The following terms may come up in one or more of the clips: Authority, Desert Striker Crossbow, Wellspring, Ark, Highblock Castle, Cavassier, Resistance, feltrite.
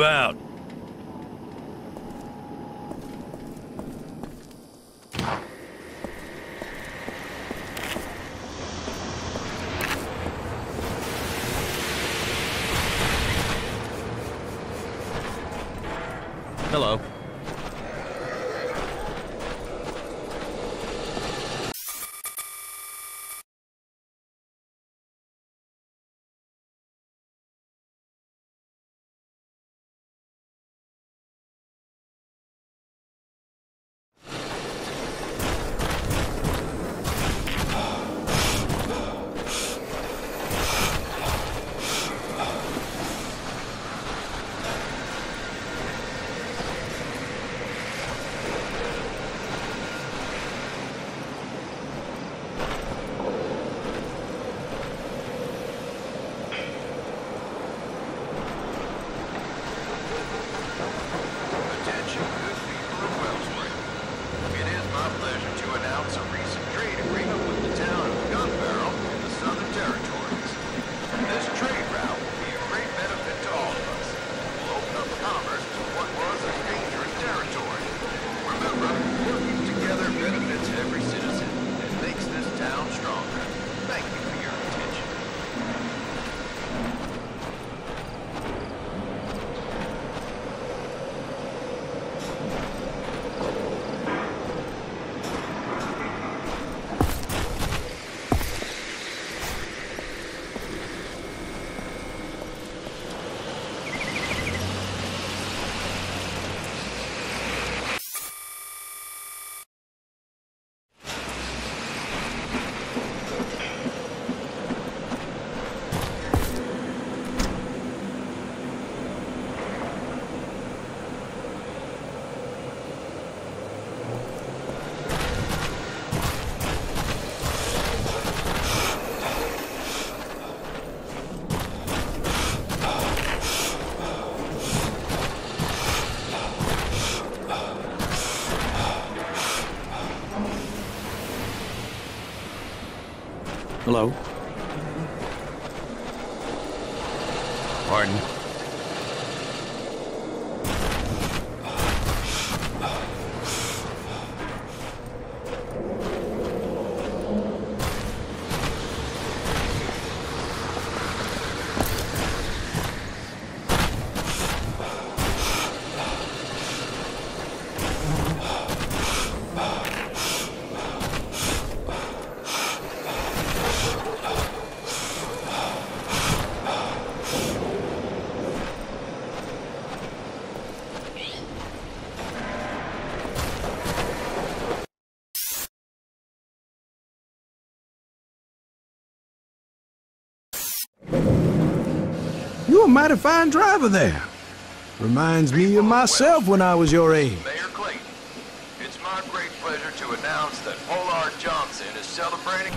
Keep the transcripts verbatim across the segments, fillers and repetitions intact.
About. Hello. Hello. Pardon. You're a mighty fine driver there. Reminds me of myself when I was your age. Mayor Clayton, it's my great pleasure to announce that Polar Johnson is celebrating...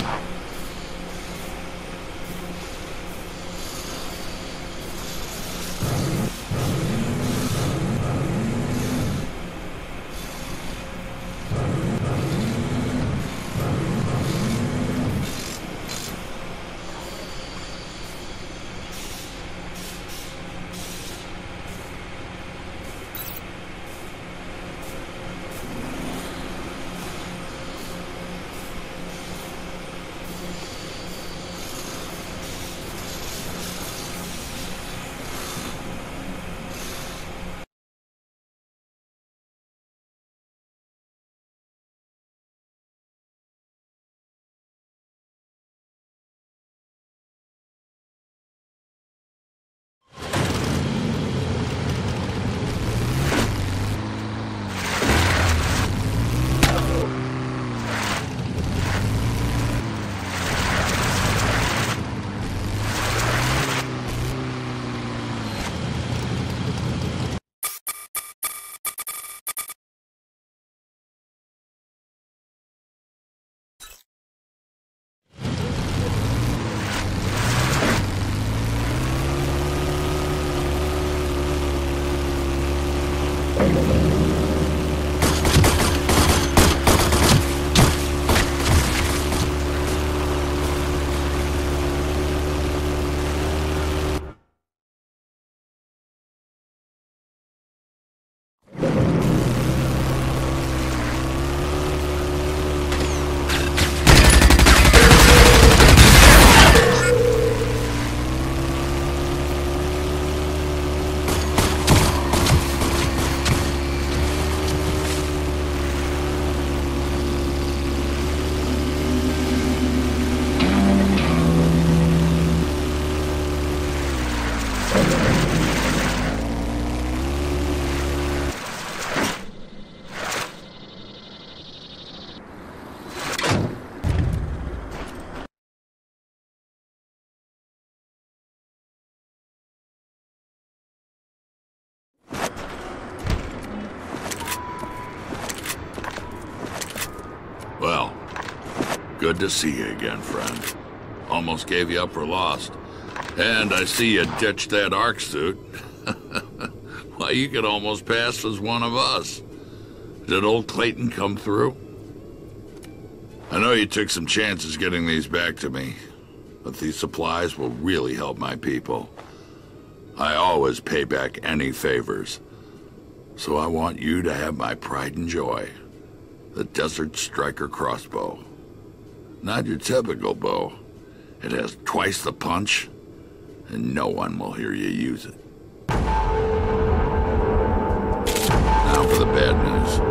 Good to see you again, friend. Almost gave you up for lost. And I see you ditched that Ark suit. Why, you could almost pass as one of us. Did old Clayton come through? I know you took some chances getting these back to me, but these supplies will really help my people. I always pay back any favors. So I want you to have my pride and joy. The Desert Striker Crossbow. Not your typical bow. It has twice the punch, and no one will hear you use it. Now for the bad news.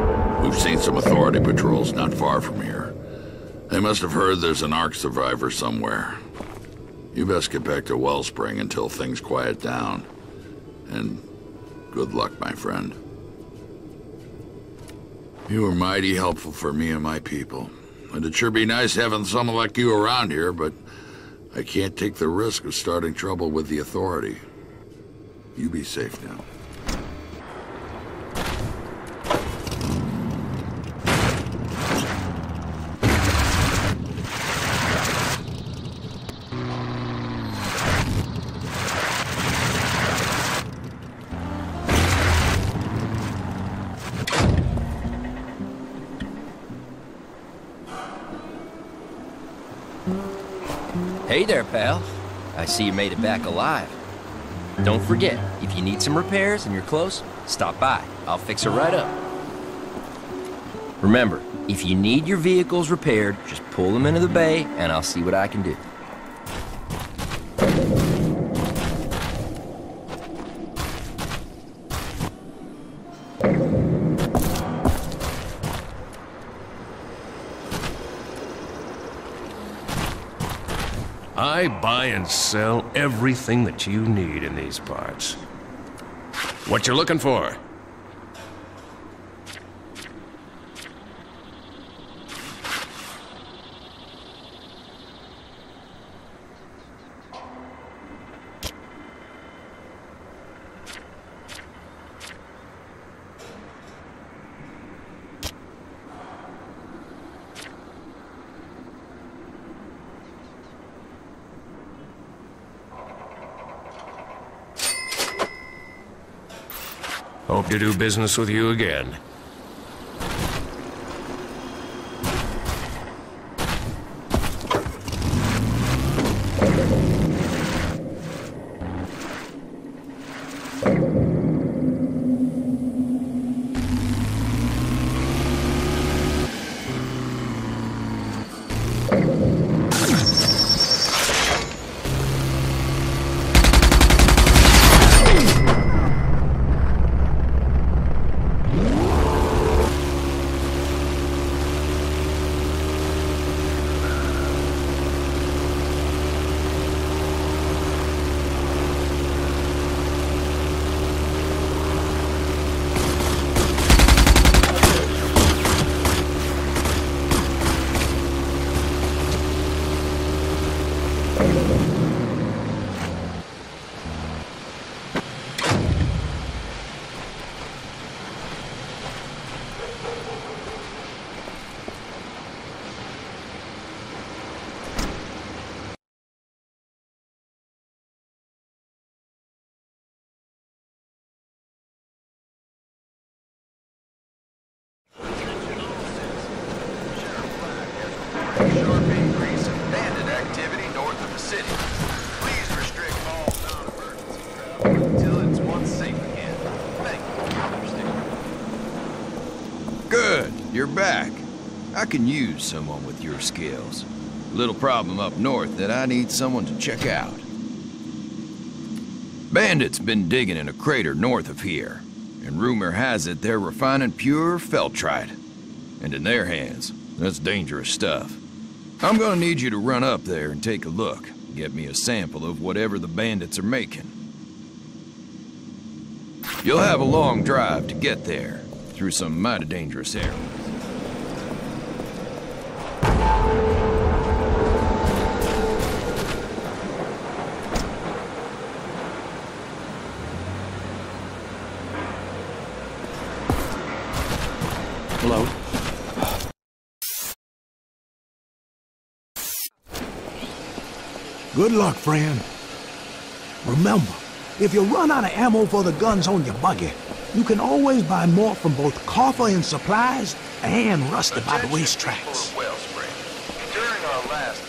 We've seen some Authority patrols not far from here. They must have heard there's an Ark survivor somewhere. You best get back to Wellspring until things quiet down. And good luck, my friend. You were mighty helpful for me and my people. And it'd sure be nice having someone like you around here, but I can't take the risk of starting trouble with the Authority. You be safe now. Hey there, pal. I see you made it back alive. Don't forget, if you need some repairs and you're close, stop by. I'll fix it right up. Remember, if you need your vehicles repaired, just pull them into the bay and I'll see what I can do. I buy and sell everything that you need in these parts. What you're looking for? Hope to do business with you again. You're back. I can use someone with your skills. Little problem up north that I need someone to check out. Bandits been digging in a crater north of here, and rumor has it they're refining pure feltrite. And in their hands, that's dangerous stuff. I'm gonna need you to run up there and take a look. Get me a sample of whatever the bandits are making. You'll have a long drive to get there, through some mighty dangerous areas. Hello? Good luck, friend. Remember, if you run out of ammo for the guns on your buggy, you can always buy more from both Coffer and supplies and Rusty by the racetracks. During our last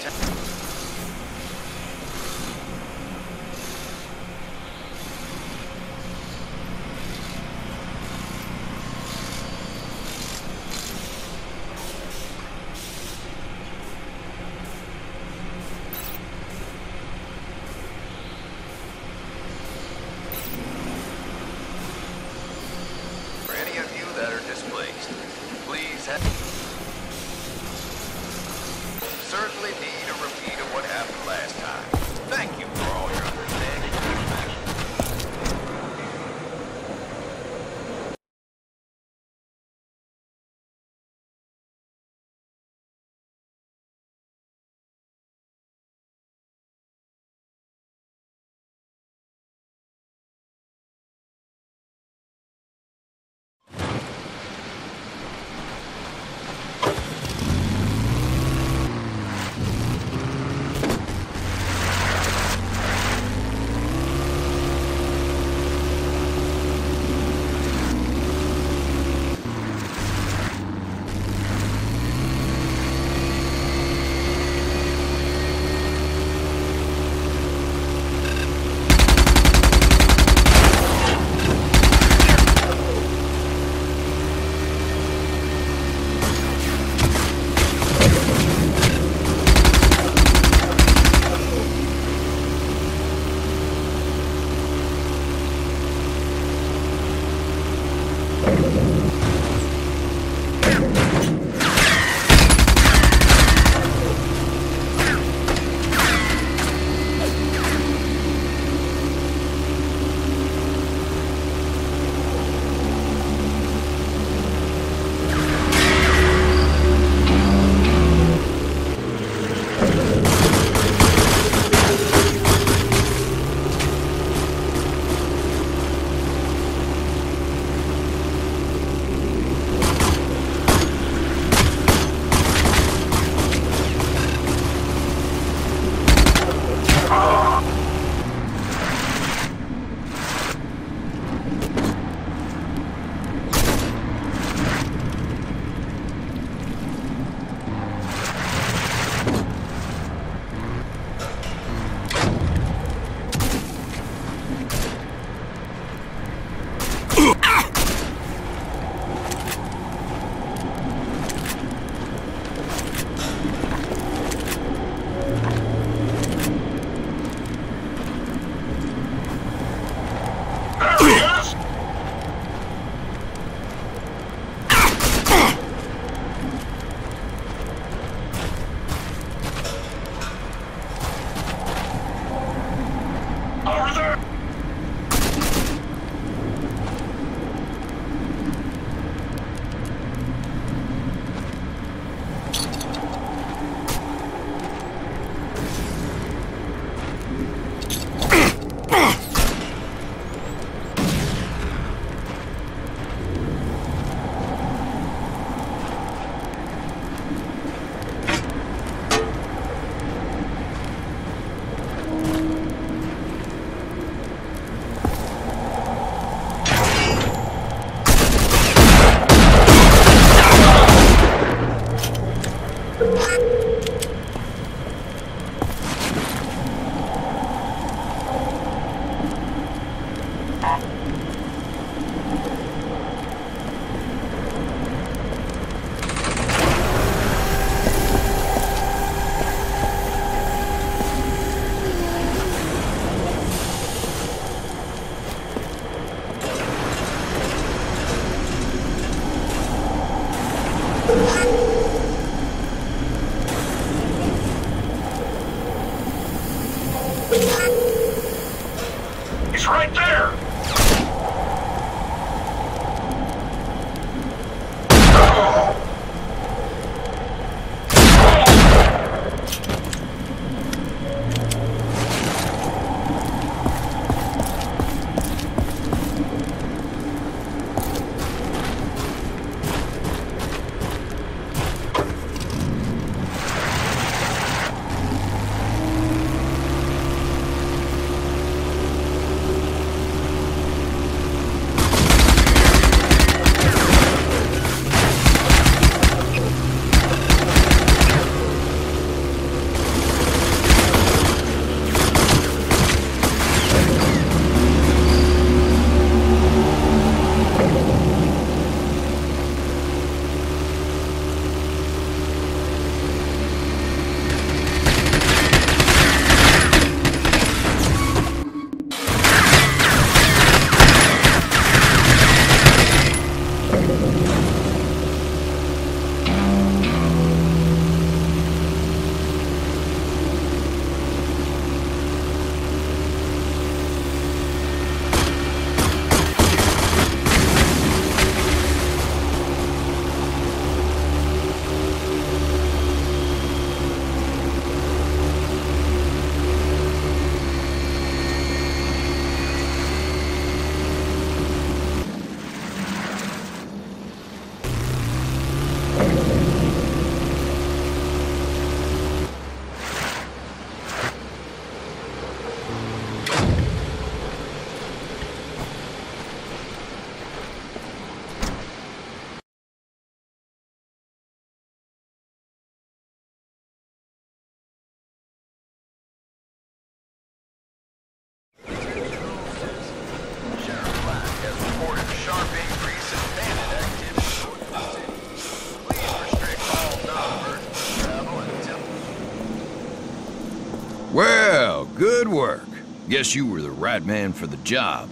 Guess you were the right man for the job.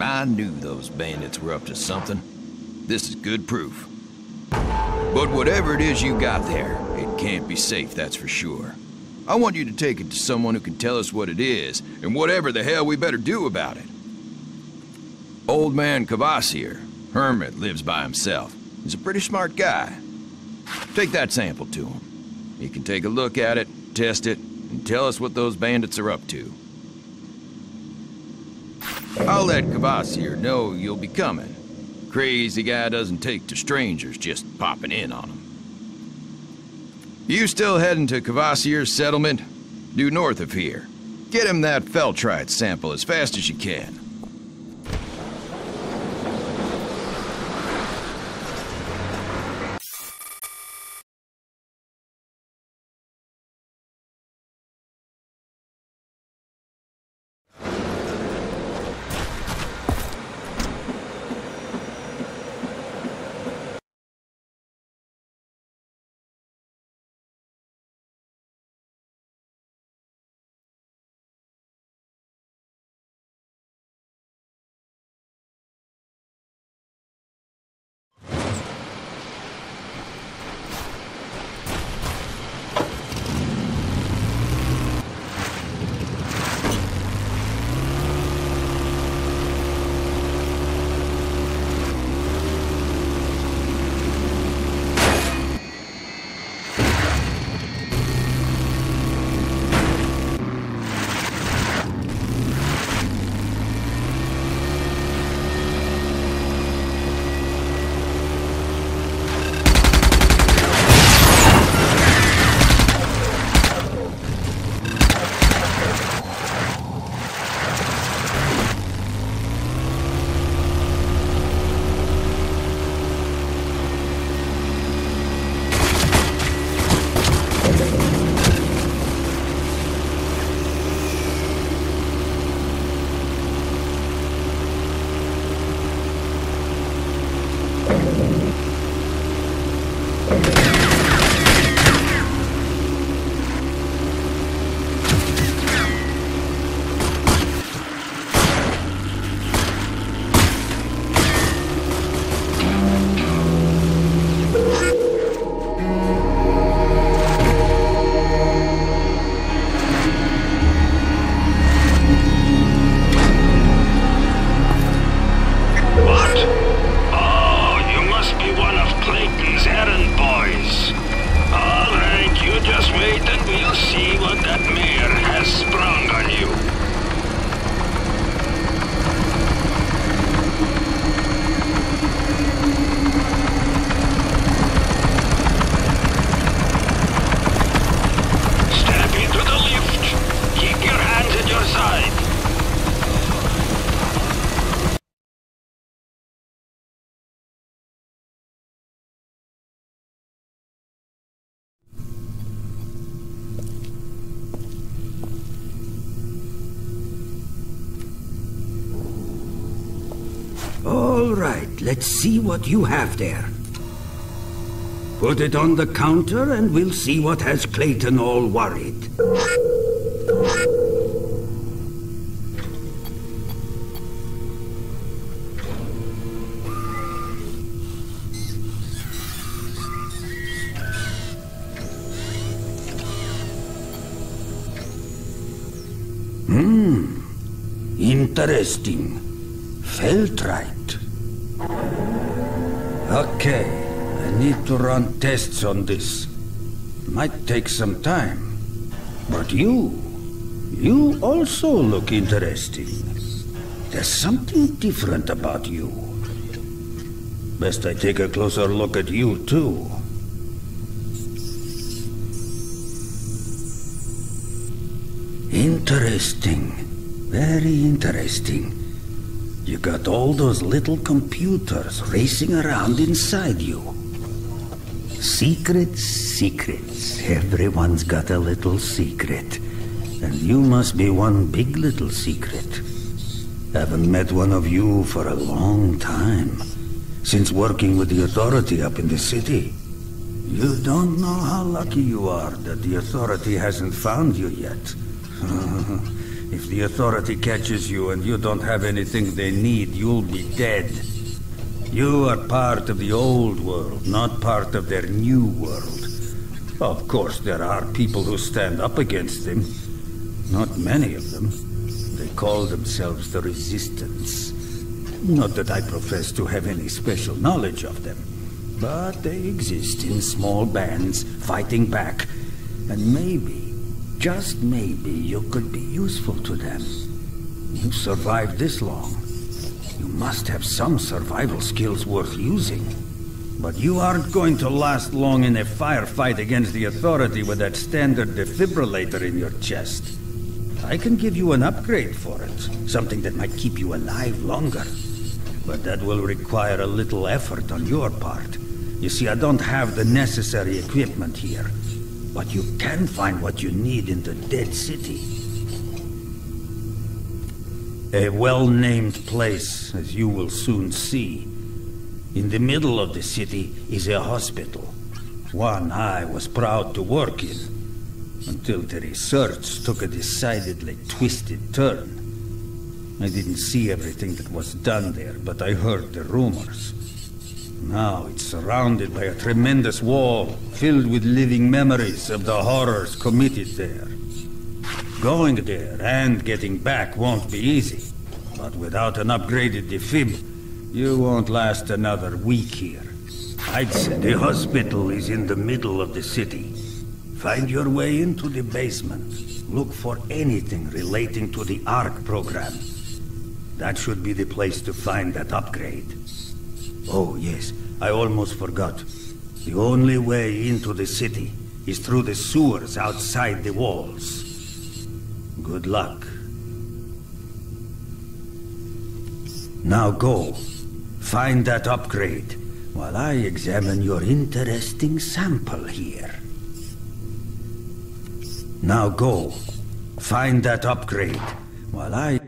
I knew those bandits were up to something. This is good proof. But whatever it is you got there, it can't be safe, that's for sure. I want you to take it to someone who can tell us what it is, and whatever the hell we better do about it. Old man Cavassier, hermit, lives by himself. He's a pretty smart guy. Take that sample to him. He can take a look at it, test it, and tell us what those bandits are up to. I'll let Cavassier know you'll be coming. Crazy guy doesn't take to strangers just popping in on him. You still heading to Cavassier's settlement? Due north of here. Get him that feltrite sample as fast as you can. All right, let's see what you have there. Put it on the counter and we'll see what has Clayton all worried. Hmm, interesting. Feltrite. Okay, I need to run tests on this. Might take some time. But you, you also look interesting. There's something different about you. Best I take a closer look at you too. Interesting, very interesting. You got all those little computers racing around inside you. Secrets, secrets. Everyone's got a little secret. And you must be one big little secret. Haven't met one of you for a long time. Since working with the Authority up in the city. You don't know how lucky you are that the Authority hasn't found you yet. If the Authority catches you and you don't have anything they need, you'll be dead. You are part of the old world, not part of their new world. Of course, there are people who stand up against them. Not many of them. They call themselves the Resistance. Not that I profess to have any special knowledge of them, but they exist in small bands, fighting back. And maybe, just maybe, you could be useful to them. You've survived this long. You must have some survival skills worth using. But you aren't going to last long in a firefight against the Authority with that standard defibrillator in your chest. I can give you an upgrade for it, something that might keep you alive longer. But that will require a little effort on your part. You see, I don't have the necessary equipment here. But you can find what you need in the Dead City. A well-named place, as you will soon see. In the middle of the city is a hospital, one I was proud to work in, until the research took a decidedly twisted turn. I didn't see everything that was done there, but I heard the rumors. Now it's surrounded by a tremendous wall, filled with living memories of the horrors committed there. Going there and getting back won't be easy, but without an upgraded defib, you won't last another week here. I'd say the hospital is in the middle of the city. Find your way into the basement. Look for anything relating to the Ark program. That should be the place to find that upgrade. Oh, yes, I almost forgot. The only way into the city is through the sewers outside the walls. Good luck. Now go. Find that upgrade, while I examine your interesting sample here. Now go. Find that upgrade, while I...